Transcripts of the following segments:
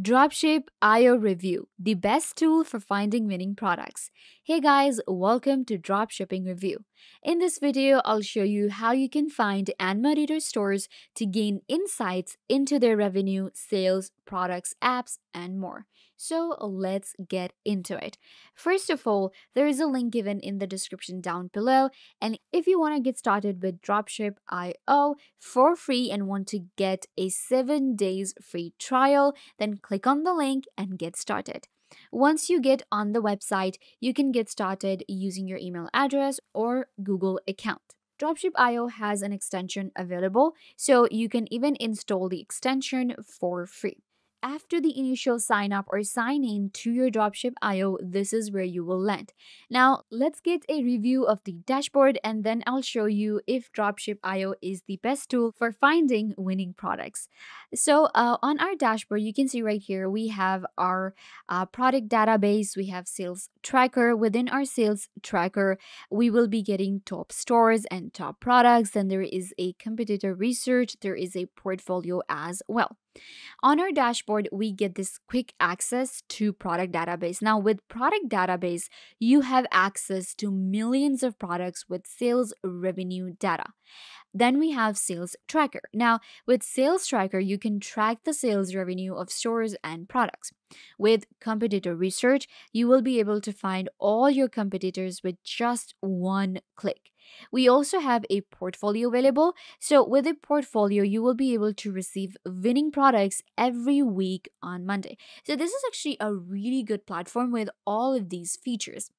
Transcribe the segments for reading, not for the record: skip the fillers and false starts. Dropship.io Review, the best tool for finding winning products. Hey guys, welcome to Dropshipping Review. In this video, I'll show you how you can find Anma Reader stores to gain insights into their revenue, sales, products, apps, and more. So let's get into it. First of all, there is a link given in the description down below. And if you want to get started with Dropship.io for free and want to get a 7-day free trial, then click on the link and get started. Once you get on the website, you can get started using your email address or Google account. Dropship.io has an extension available, so you can even install the extension for free. After the initial sign up or sign in to your Dropship.io, this is where you will land. Now, let's get a review of the dashboard and then I'll show you if Dropship.io is the best tool for finding winning products. So on our dashboard, you can see right here, we have our product database, we have sales tracker. Within our sales tracker, we will be getting top stores and top products. Then there is a competitor research, there is a portfolio as well. On our dashboard, we get this quick access to product database. Now with product database, you have access to millions of products with sales revenue data. Then we have sales tracker. Now with sales tracker, you can track the sales revenue of stores and products. With competitor research, you will be able to find all your competitors with just one click. We also have a portfolio available. So with a portfolio, you will be able to receive winning products every week on Monday. So this is actually a really good platform with all of these features.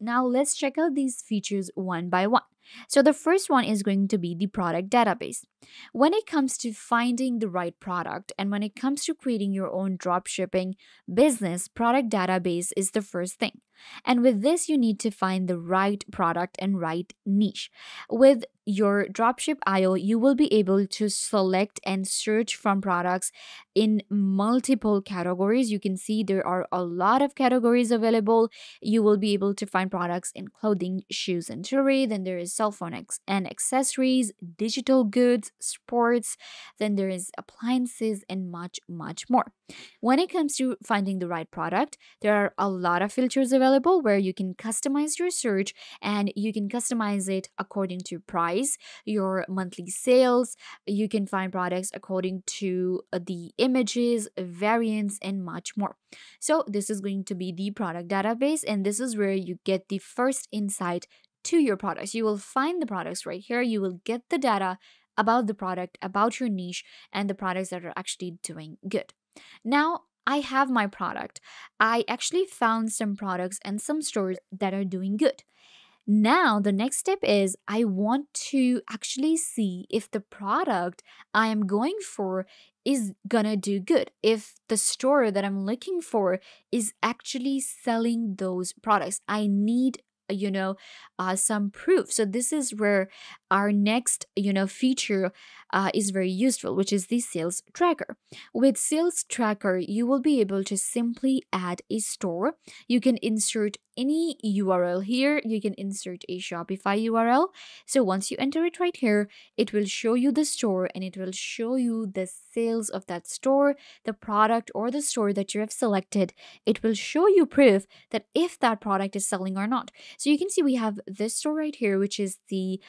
Now let's check out these features one by one. So the first one is going to be the product database. When it comes to finding the right product and when it comes to creating your own dropshipping business, product database is the first thing. And with this, you need to find the right product and right niche. With your Dropship.io, you will be able to select and search from products in multiple categories. You can see there are a lot of categories available. You will be able to find products in clothing, shoes, and jewelry. Then there is cell phone and accessories, digital goods, sports. Then there is appliances and much, much more. When it comes to finding the right product, there are a lot of filters available where you can customize your search and you can customize it according to price, your monthly sales. You can find products according to the images, variants, and much more. So this is going to be the product database, and this is where you get the first insight to your products. You will find the products right here. You will get the data about the product, about your niche, and the products that are actually doing good. Now, I have my product. I actually found some products and some stores that are doing good. Now, the next step is I want to actually see if the product I am going for is gonna do good, if the store that I'm looking for is actually selling those products. I need some proof. So this is where our next, feature is very useful, which is the sales tracker. With sales tracker, you will be able to simply add a store. You can insert any URL here. You can insert a Shopify URL. So once you enter it right here, it will show you the store and it will show you the sales of that store, the product or the store that you have selected. It will show you proof that if that product is selling or not. So you can see we have this store right here, which is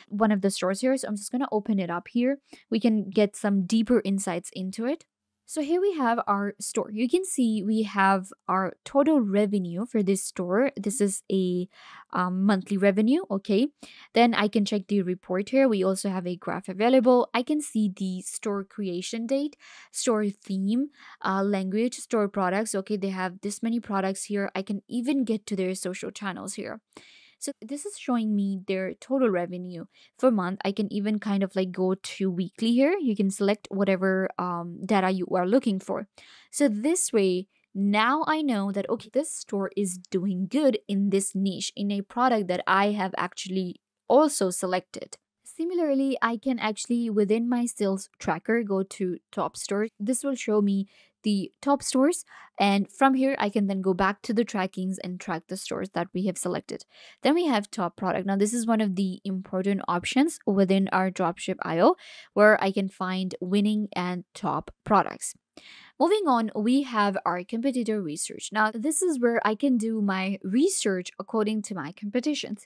one of the stores here. So I'm just going to open it up here. We can get some deeper insights into it. So here we have our store. You can see we have our total revenue for this store. This is a monthly revenue, okay? Then I can check the report here. We also have a graph available. I can see the store creation date, store theme, language, store products. Okay, they have this many products here. I can even get to their social channels here. So this is showing me their total revenue for month. I can even kind of like go to weekly here. You can select whatever data you are looking for. So this way, now I know that, okay, this store is doing good in this niche, in a product that I have actually also selected. Similarly, I can actually within my sales tracker go to top store. This will show me the top stores, and from here I can then go back to the trackings and track the stores that we have selected. Then we have top product. Now this is one of the important options within our Dropship.io where I can find winning and top products. Moving on, we have our competitor research. Now, this is where I can do my research according to my competitions.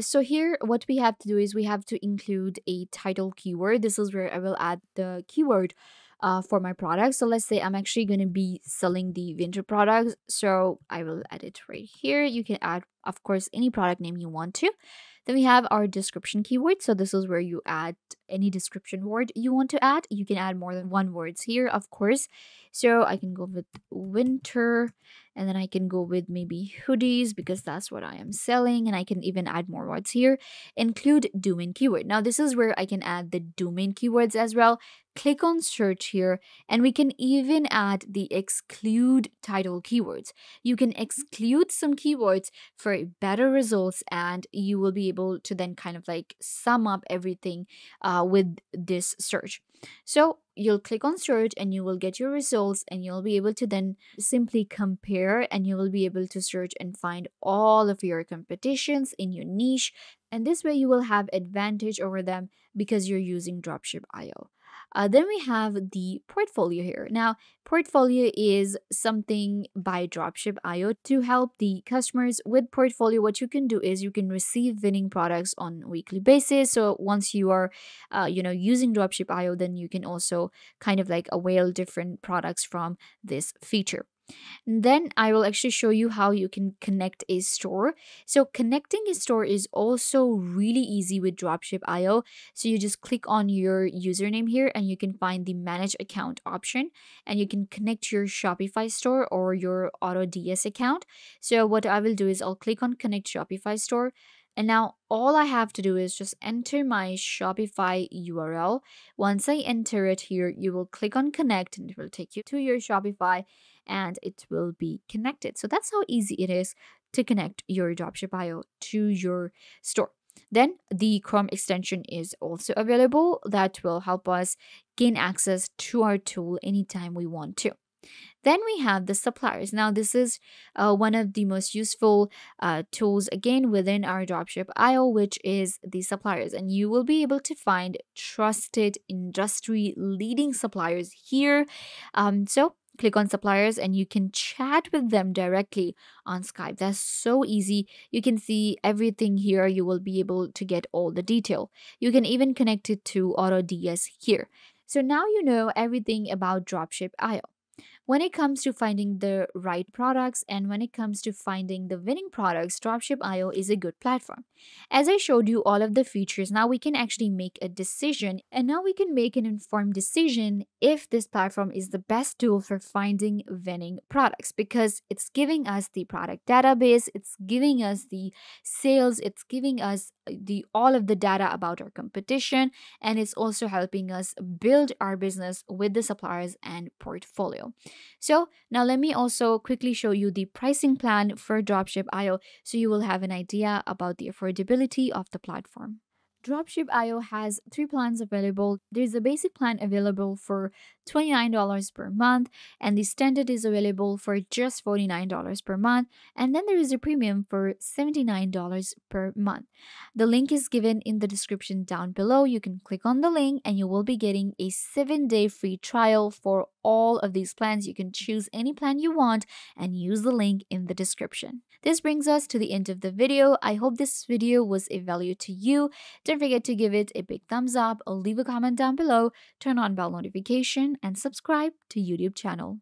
So here, what we have to do is we have to include a title keyword. This is where I will add the keyword for my product. So let's say I'm actually going to be selling the winter products. So I will add it right here. You can add, of course, any product name you want to. Then we have our description keyword. So this is where you add any description word you want to add. You can add more than one words here, of course. So I can go with winter, and then I can go with maybe hoodies because that's what I am selling. And I can even add more words here. Include domain keyword. Now this is where I can add the domain keywords as well. Click on search here, and we can even add the exclude title keywords. You can exclude some keywords for better results, and you will be able to then kind of like sum up everything with this search. So you'll click on search and you will get your results, and you'll be able to then simply compare, and you will be able to search and find all of your competitions in your niche. And this way you will have advantage over them because you're using Dropship.io. Then we have the portfolio here. Now, portfolio is something by Dropship.io to help the customers with portfolio. What you can do is you can receive winning products on a weekly basis. So once you are, using Dropship.io, then you can also kind of like avail different products from this feature. And then I will actually show you how you can connect a store. So connecting a store is also really easy with Dropship.io. So you just click on your username here, and you can find the manage account option, and you can connect your Shopify store or your AutoDS account. So what I will do is I'll click on connect Shopify store. And now all I have to do is just enter my Shopify URL. Once I enter it here, you will click on connect, and it will take you to your Shopify, and it will be connected. So that's how easy it is to connect your Dropship.io to your store. Then the Chrome extension is also available that will help us gain access to our tool anytime we want to. Then we have the suppliers. Now this is one of the most useful tools again within our Dropship.io, which is the suppliers, and you will be able to find trusted industry leading suppliers here. So click on suppliers, and you can chat with them directly on Skype. That's so easy. You can see everything here. You will be able to get all the detail. You can even connect it to AutoDS here. So now you know everything about Dropship.io. When it comes to finding the right products and when it comes to finding the winning products, Dropship.io is a good platform. As I showed you all of the features, now we can actually make a decision, and now we can make an informed decision if this platform is the best tool for finding winning products, because it's giving us the product database, it's giving us the sales, it's giving us the all of the data about our competition, and it's also helping us build our business with the suppliers and portfolio. So now let me also quickly show you the pricing plan for Dropship.io, so you will have an idea about the affordability of the platform. Dropship.io has three plans available. There's a basic plan available for $29 per month, and the standard is available for just $49 per month, and then there is a premium for $79 per month. The link is given in the description down below. You can click on the link, and you will be getting a 7-day free trial for all of these plans. You can choose any plan you want and use the link in the description. This brings us to the end of the video. I hope this video was of value to you. Don't forget to give it a big thumbs up, leave a comment down below, turn on bell notification, and subscribe to YouTube channel.